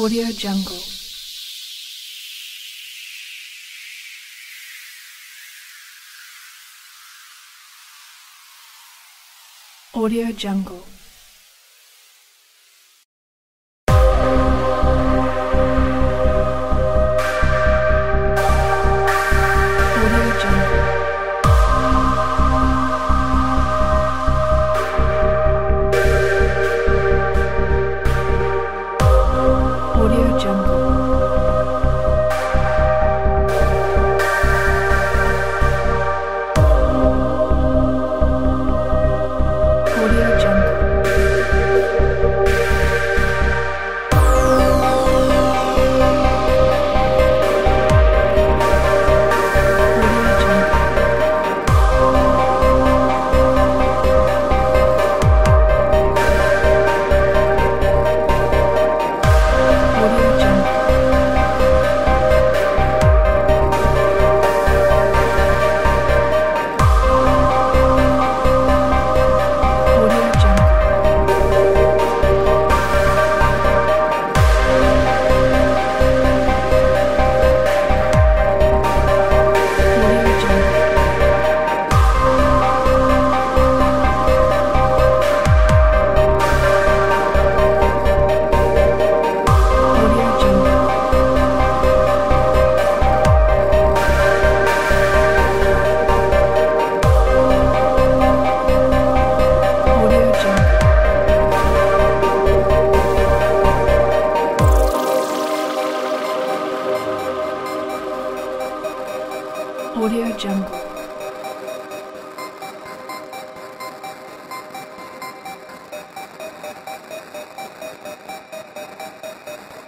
AudioJungle. AudioJungle.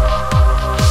AudioJungle.